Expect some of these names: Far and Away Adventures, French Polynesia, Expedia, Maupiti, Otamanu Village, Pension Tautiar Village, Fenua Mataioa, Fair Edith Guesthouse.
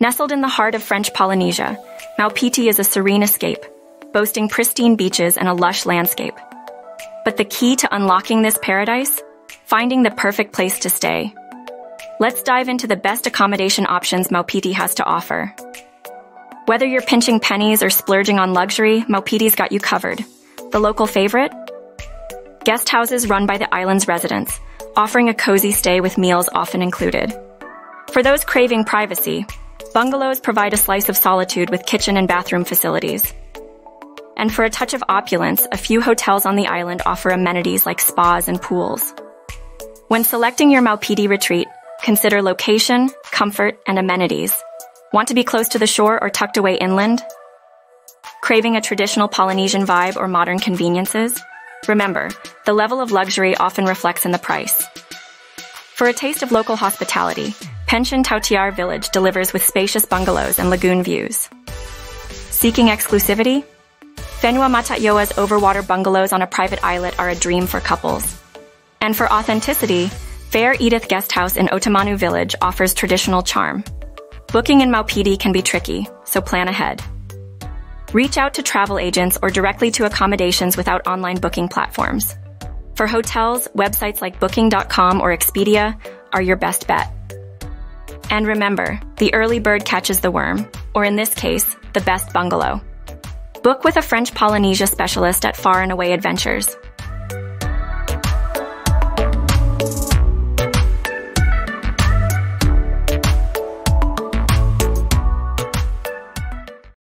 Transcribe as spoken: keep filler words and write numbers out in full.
Nestled in the heart of French Polynesia, Maupiti is a serene escape, boasting pristine beaches and a lush landscape. But the key to unlocking this paradise? Finding the perfect place to stay. Let's dive into the best accommodation options Maupiti has to offer. Whether you're pinching pennies or splurging on luxury, Maupiti's got you covered. The local favorite? Guest houses run by the island's residents, offering a cozy stay with meals often included. For those craving privacy, bungalows provide a slice of solitude with kitchen and bathroom facilities. And for a touch of opulence, a few hotels on the island offer amenities like spas and pools. When selecting your Maupiti retreat, consider location, comfort, and amenities. Want to be close to the shore or tucked away inland? Craving a traditional Polynesian vibe or modern conveniences? Remember, the level of luxury often reflects in the price. For a taste of local hospitality, Pension Tautiar Village delivers with spacious bungalows and lagoon views. Seeking exclusivity? Fenua Mataioa's overwater bungalows on a private islet are a dream for couples. And for authenticity, Fair Edith Guesthouse in Otamanu Village offers traditional charm. Booking in Maupiti can be tricky, so plan ahead. Reach out to travel agents or directly to accommodations without online booking platforms. For hotels, websites like booking dot com or Expedia are your best bet. And remember, the early bird catches the worm, or in this case, the best bungalow. Book with a French Polynesia specialist at Far and Away Adventures.